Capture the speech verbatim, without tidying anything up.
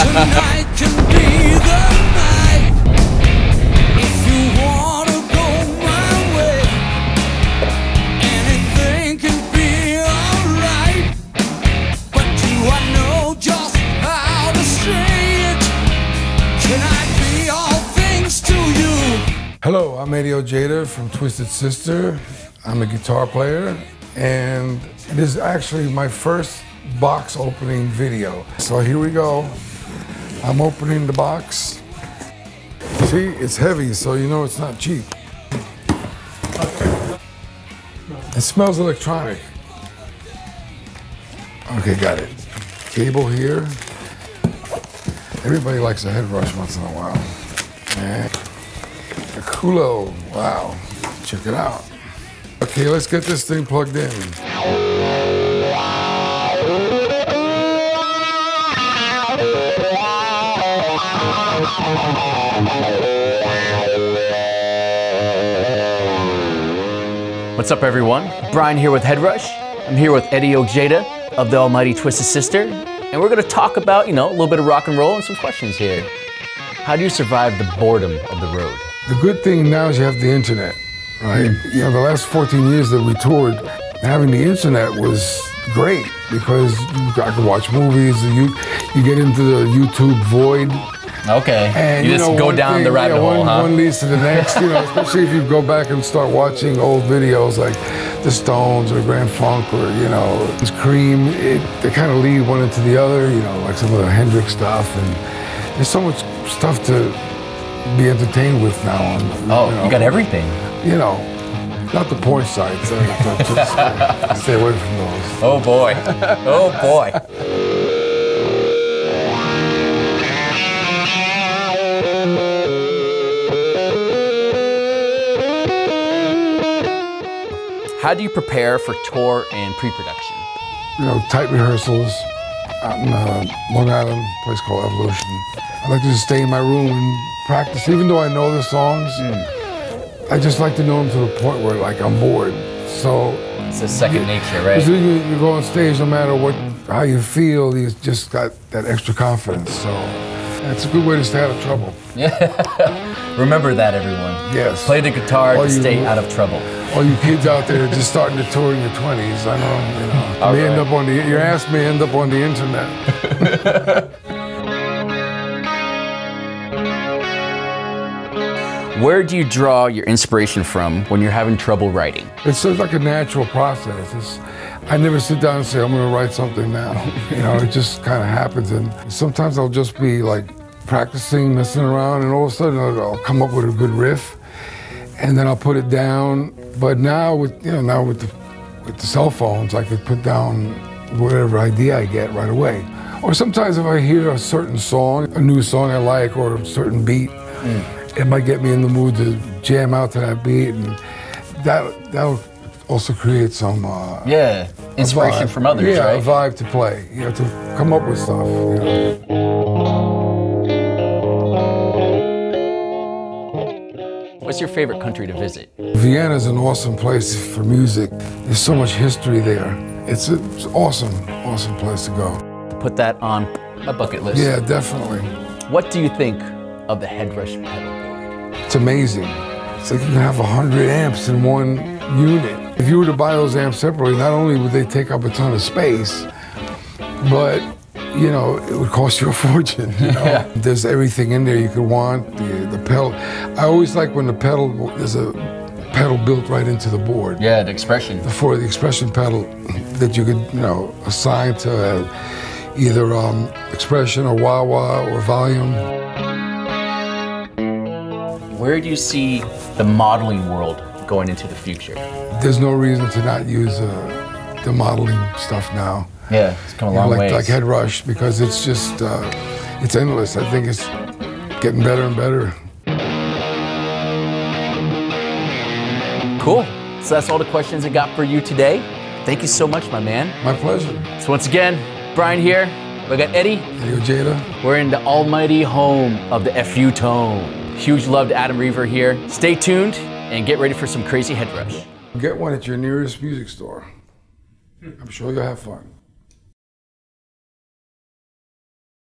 Tonight can be the night. If you wanna go my way, anything can be alright. But do I know just how to say it? Can I be all things to you? Hello, I'm Eddie Ojeda from Twisted Sister. I'm a guitar player, and it is actually my first box opening video. So here we go. I'm opening the box. See, it's heavy, so you know it's not cheap. It smells electronic. Okay, got it. Cable here. Everybody likes a Headrush once in a while. And a culo, wow, check it out. Okay, let's get this thing plugged in. What's up, everyone? Brian here with Headrush. I'm here with Eddie Ojeda of the almighty Twisted Sister, and we're gonna talk about, you know, a little bit of rock and roll and some questions here. How do you survive the boredom of the road? The good thing now is you have the internet, right? Mm-hmm. You know, the last fourteen years that we toured, having the internet was great because I could watch movies, you, you get into the YouTube void. Okay, and you, you just know, go down thing, the rabbit yeah, hole, one, huh? One leads to the next, you know, especially if you go back and start watching old videos like the Stones or Grand Funk or, you know, Cream. It, they kind of lead one into the other, you know, like some of the Hendrix stuff. And there's so much stuff to be entertained with now. And, oh, you know, you got everything. You know, not the porn sites. So just uh, stay away from those. Oh, boy. Oh, boy. How do you prepare for tour and pre-production? You know, tight rehearsals out in uh, Long Island, a place called Evolution. I like to just stay in my room and practice, even though I know the songs. Mm. I just like to know them to the point where, like, I'm bored. So it's a second you, nature, right? You, you go on stage, no matter what, how you feel, you just got that extra confidence. So that's a good way to stay out of trouble. Yeah, remember that, everyone. Yes. Play the guitar all to you, stay out of trouble. All you kids out there just starting to tour in your twenties, I know, you know, all may right. end up on the, your ass may end up on the internet. Where do you draw your inspiration from when you're having trouble writing? It's sort of like a natural process. It's, I never sit down and say, I'm gonna write something now. You know, it just kind of happens. And sometimes I'll just be like practicing, messing around, and all of a sudden I'll, I'll come up with a good riff. And then I'll put it down. But now with, you know, now with the, with the cell phones, I could put down whatever idea I get right away. Or sometimes if I hear a certain song, a new song I like, or a certain beat, mm. it might get me in the mood to jam out to that beat. And that, that'll also create some... Uh, yeah, inspiration from others, yeah, right? Yeah, a vibe to play, you know, to come up with stuff, you know. What's your favorite country to visit? Vienna is an awesome place for music. There's so much history there. It's an awesome, awesome place to go. Put that on a bucket list. Yeah, definitely. What do you think of the Headrush pedal board? It's amazing. It's like you can have one hundred amps in one unit. If you were to buy those amps separately, not only would they take up a ton of space, but you know, it would cost you a fortune, you know? Yeah. There's everything in there you could want, the, the pedal. I always like when the pedal, there's a pedal built right into the board. Yeah, the expression. For the expression pedal that you could, you know, assign to uh, either um, expression or wah-wah or volume. Where do you see the modeling world going into the future? There's no reason to not use uh, the modeling stuff now. Yeah, it's come a long you know, like, way. Like Headrush, because it's just, uh, it's endless. I think it's getting better and better. Cool. So that's all the questions I got for you today. Thank you so much, my man. My pleasure. So once again, Brian here. We got Eddie. Eddie Ojeda. We're in the almighty home of the F U Tone. Huge love to Adam Reaver here. Stay tuned and get ready for some crazy Headrush. Get one at your nearest music store. I'm sure you'll have fun.